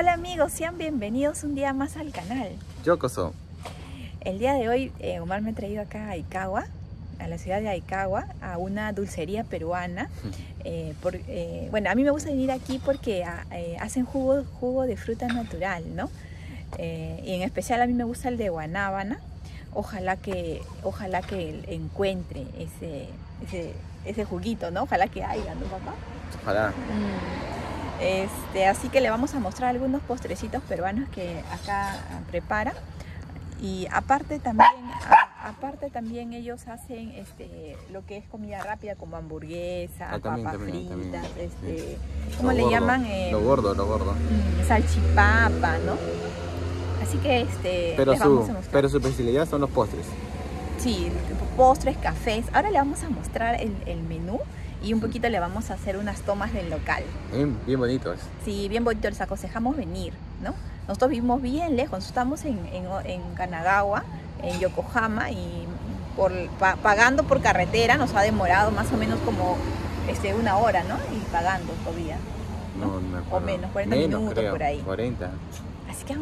Hola amigos, sean bienvenidos un día más al canal. Yokoso. El día de hoy Omar me ha traído acá a Aikawa, a la ciudad de Aikawa, a una dulcería peruana. Bueno, a mí me gusta venir aquí porque hacen jugo de fruta natural, ¿no? Y en especial a mí me gusta el de guanábana. Ojalá que encuentre ese juguito, ¿no? Ojalá que haya, ¿no, papá? Ojalá. Así que le vamos a mostrar algunos postrecitos peruanos que acá prepara. Y aparte también ellos hacen lo que es comida rápida, como hamburguesas, papas fritas, ¿cómo le llaman? Lo gordo. Salchipapa, ¿no? Así que pero su especialidad son los postres. Sí, postres, cafés. Ahora le vamos a mostrar el menú y un poquito le vamos a hacer unas tomas del local. Bien bonitos. Sí, bien bonitos. Les aconsejamos venir, ¿no? Nosotros vivimos bien lejos. Estamos en Kanagawa, en Yokohama, y pagando por carretera nos ha demorado más o menos como una hora, ¿no? Y pagando todavía, ¿no? No, o menos, 40 minutos creo, por ahí. 40. Así que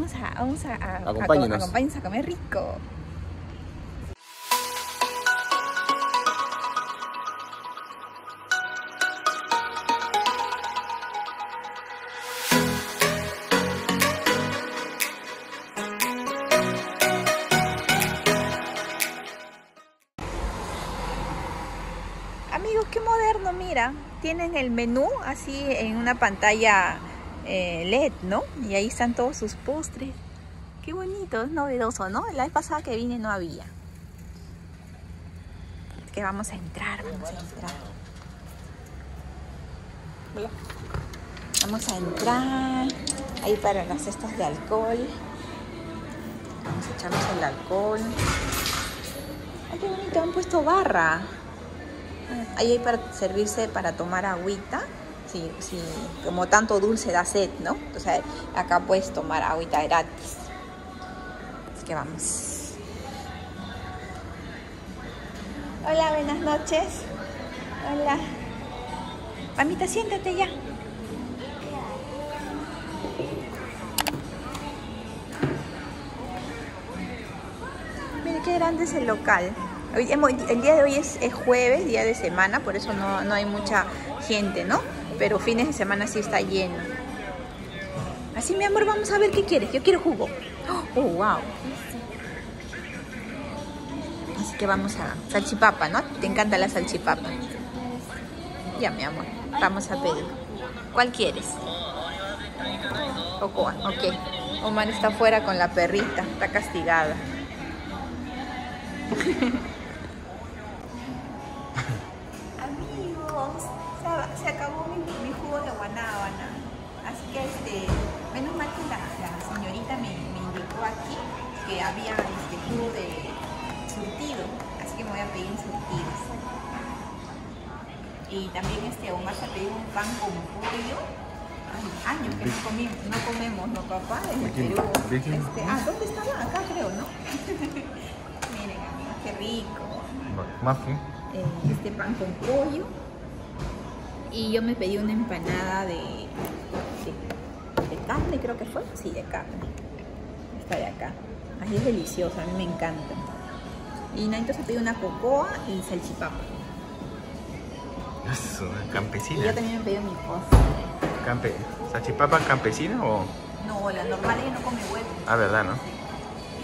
acompáñenos a comer rico. Amigos, qué moderno, mira. Tienen el menú así en una pantalla LED, ¿no? Y ahí están todos sus postres. Qué bonito, es novedoso, ¿no? La vez pasada que vine no había. Es que vamos a entrar. Hola. Vamos a entrar. Ahí para las cestas de alcohol. Vamos a echarnos el alcohol. Ay, qué bonito, han puesto barra. Ahí hay para servirse, para tomar agüita. Sí, como tanto dulce da sed, ¿no? Entonces acá puedes tomar agüita gratis. Así que vamos. Hola, buenas noches. Hola. Mamita, siéntate ya. Mira qué grande es el local. El día de hoy es jueves, día de semana, por eso no hay mucha gente, ¿no? Pero fines de semana sí está lleno. Así, mi amor, vamos a ver qué quieres. Yo quiero jugo. ¡Oh, wow! Así que vamos a... Salchipapa, ¿no? Te encanta la salchipapa. Ya, mi amor. Vamos a pedir. ¿Cuál quieres? Cocoa, ok. Omar está afuera con la perrita. Está castigada. Amigos, se acabó mi jugo de guanábana, así que menos mal que la señorita me indicó aquí que había jugo de surtido, así que me voy a pedir un surtido. Y también Omar se ha pedido un pan con pollo. Ay, años que no comemos, ¿no, papá? Desde Perú. ¿Dónde estaba? Acá creo, ¿no? Miren, amigos, qué rico. Más que este pan con pollo. Y yo me pedí una empanada de carne, creo que fue. Sí, de carne. Esta de acá. Así es deliciosa, a mí me encanta. Y Naito se pidió una cocoa y salchipapa. Eso, campesina. Y yo también me pedí mi postre. ¿Salchipapa campesina o...? No, la normal ella no come huevo. Ah, ¿verdad, no? Sí.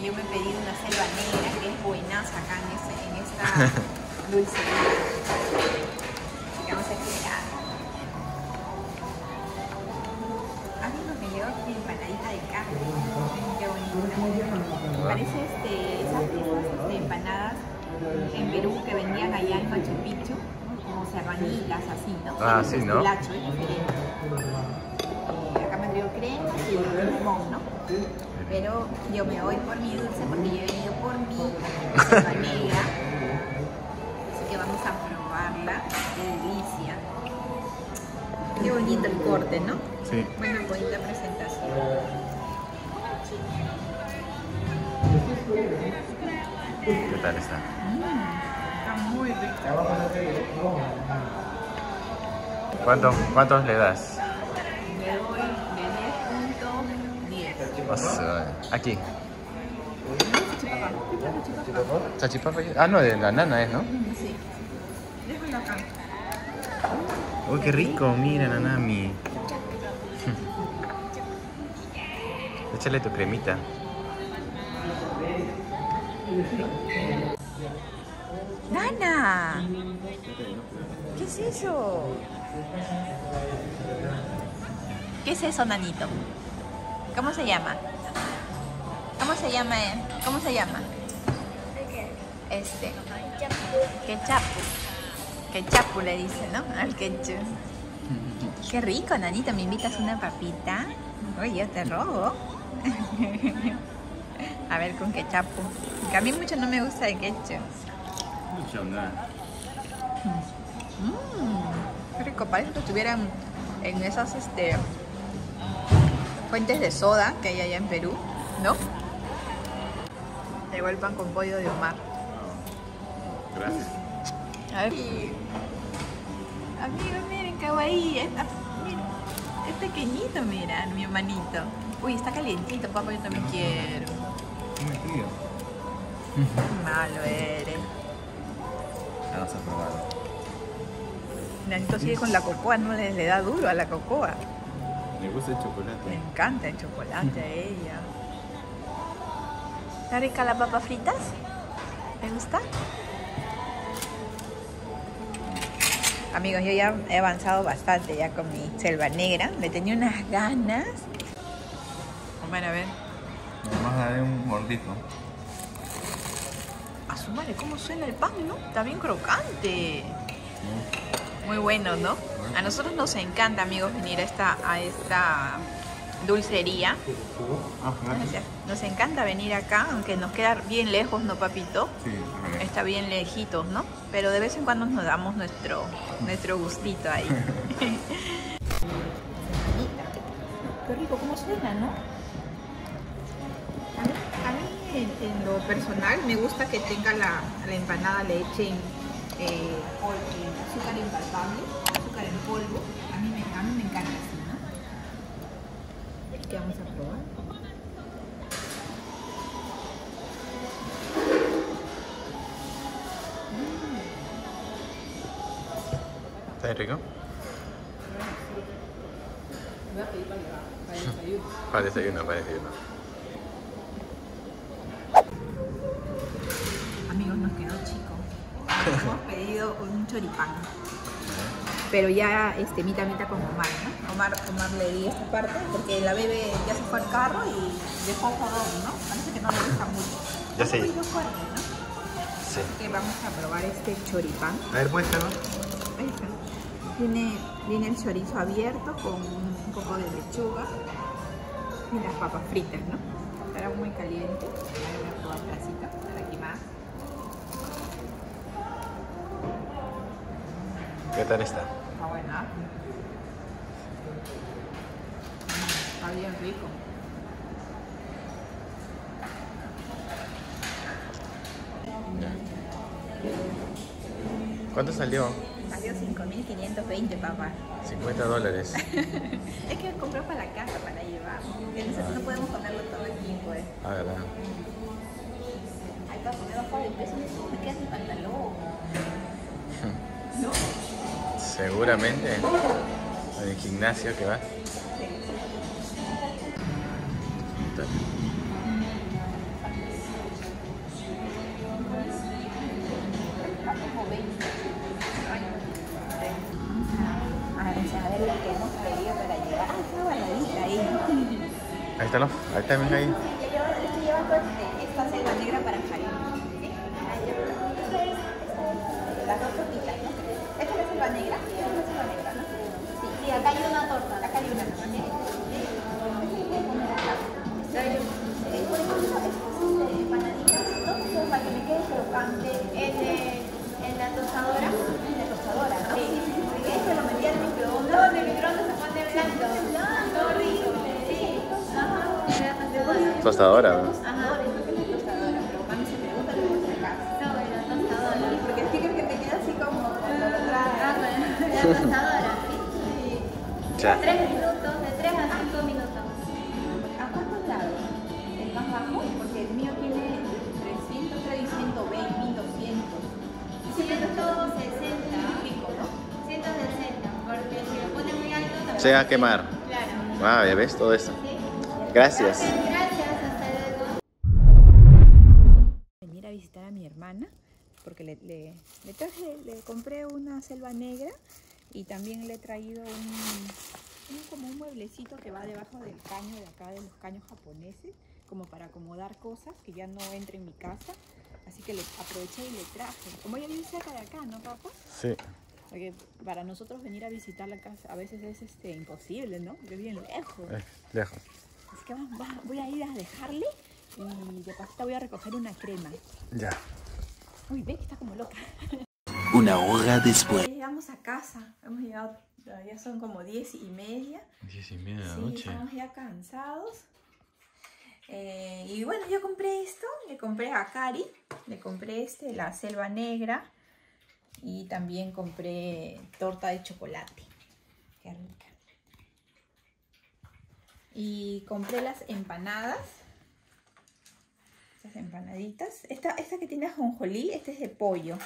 Y yo me pedí una selva negra que es buenaza acá en esta... dulce. Vamos a esperar. A mí me llegó mi empanadita de carne. Qué bonita. Parece esas empanadas en Perú que vendían allá en Machu Picchu, como serranitas, así, ¿no? Ah, sí, ¿no? Es diferente. Acá me dio crema y limón, ¿no? Pero yo me voy por mi dulce porque yo he venido por mi selva negra. Vamos a probarla, qué delicia. Qué bonito el corte, ¿no? Sí. Bueno, bonita presentación. ¿Qué tal está? Está muy rica. ¿Cuántos le das? Le doy de 10.5. Aquí. Salchipapa. Ah, no, de la nana es, ¿no? Sí. Déjalo acá. Uy, qué rico, mira, Nanami. Échale tu cremita. ¡Nana! ¿Qué es eso? ¿Qué es eso, nanito? ¿Cómo se llama? ¿Cómo se llama él? ¿Cómo se llama? Este. Quechapu. Quechapu le dice, ¿no? Al quechu. Qué rico, nanito. ¿Me invitas una papita? Uy, yo te robo. A ver, con quechapu. Que a mí mucho no me gusta el quechu. Mucho nada. Qué rico. Parece que estuvieran en esas fuentes de soda que hay allá en Perú, ¿no? Llegó el pan con pollo de Omar. Oh, gracias. A ver. Y... amigos, miren, kawaii. Miren, es pequeñito, miren, mi hermanito. Uy, está calientito, papá, yo también quiero. Muy frío. Malo eres. No se ha probado. Nanito sigue con la cocoa, no le da duro a la cocoa. Me gusta el chocolate. Me encanta el chocolate a ella. ¿Está rica las papas fritas? ¿Te gusta? Amigos, yo ya he avanzado bastante ya con mi selva negra. Me tenía unas ganas. Bueno, a ver. Vamos a darle un mordito. A su madre, cómo suena el pan, ¿no? Está bien crocante. Muy bueno, ¿no? A nosotros nos encanta, amigos, venir a esta dulcería. Nos encanta venir acá, aunque nos queda bien lejos, ¿no, papito? Sí. Está bien lejitos, ¿no? Pero de vez en cuando nos damos nuestro gustito ahí. Qué rico, cómo suena, ¿no? A mí en lo personal, me gusta que tenga la empanada, le echen azúcar impalpable, azúcar en polvo. A mí me encanta así, ¿no? ¿Qué vamos a probar? ¿Está rico? Me voy a pedir para desayuno. Para desayuno. Hemos pedido un choripán, pero ya mitad con Omar, ¿no? Omar le di esta parte porque la bebé ya se fue al carro y dejó el jodón, ¿no? Parece que no le gusta mucho. Ya sé. Fuerte, ¿no? Sí. Que vamos a probar este choripán. A ver, muéstralo. Ahí está. Viene el chorizo abierto con un poco de lechuga y las papas fritas, ¿no? Estará muy caliente. Ahí voy a probar placita para quemar. ¿Qué tal está? Está buena. Está bien rico. ¿Cuánto salió? Salió 5.520, papá. $50. Es que compré para la casa, para llevar. Entonces no podemos ponerlo todo el tiempo, ¿eh? Ah, verdad. Ahí para ponerlo por el peso, me queda sin pantalón. ¿No? Seguramente en el gimnasio que vas. A ver lo que hemos pedido para llevar. Ah, está baladita ahí. Ahí está, ahí está, mira ahí. Esto lleva esta selva negra para Kari. Las dos tortitas, ¿no? Esta es la selva negra, y esta es la selva negra, ¿no? Sí, sí, acá hay una torta, acá hay una torta. Por ejemplo, estas empanaditas, ¿no? Son para que me quede crocante en la tostadora. En la tostadora, ¿no? Sí, porque esto lo metí al microondas. No, en el microondas se pone blando. No, no, rico. Sí, ajá. En la tostadora. Tostadora, ¿no? De 3 a 5 minutos. ¿A cuántos grados? se va a quemar. Claro. Ah, ya ves todo eso. Gracias. Gracias, hasta luego. Venir a visitar a mi hermana porque le compré una selva negra y también le he traído un mueblecito que va debajo del caño de acá, de los caños japoneses, como para acomodar cosas que ya no entren en mi casa. Así que le aproveché y le traje. Como ella vive cerca de acá, ¿no, papá? Sí. Porque para nosotros venir a visitar la casa a veces es imposible, ¿no? Porque viven lejos. Lejos. Así que voy a ir a dejarle y de pasita voy a recoger una crema. Ya. Uy, ve que está como loca. Una hora después. Llegamos a casa. Hemos llegado, ya son como 10:30. 10:30 de la noche. Estamos ya cansados. Y bueno, yo compré esto, le compré a Kari, le compré la selva negra y también compré torta de chocolate, qué rica. Y compré las empanadas, estas empanaditas, esta que tiene ajonjolí, es de pollo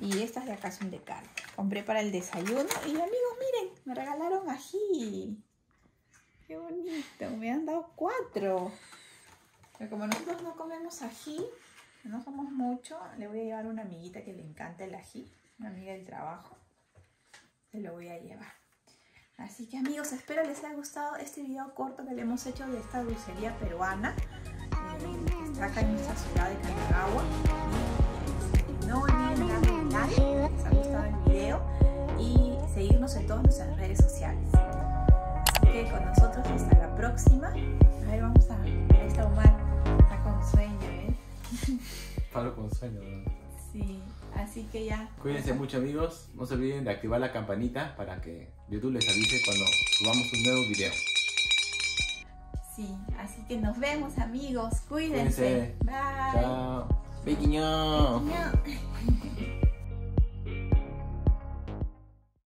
y estas de acá son de carne. Compré para el desayuno y amigos, miren, me regalaron ají, qué bonito, me han dado 4. Pero como nosotros no comemos ají, no somos mucho, le voy a llevar a una amiguita que le encanta el ají, una amiga del trabajo, se lo voy a llevar. Así que amigos, espero les haya gustado este video corto que le hemos hecho de esta dulcería peruana, que está acá en nuestra ciudad de Kanagawa. No olviden darle like si les ha gustado el video y seguirnos en todas nuestras redes sociales. Así que con nosotros hasta la próxima. A ver, vamos a ver esta Omar. Está con sueño, ¿eh? Pablo con sueño, ¿verdad? Sí, así que ya. Cuídense mucho, amigos. No se olviden de activar la campanita para que YouTube les avise cuando subamos un nuevo video. Sí, así que nos vemos, amigos. Cuídense. Bye. Chao. Pequeño.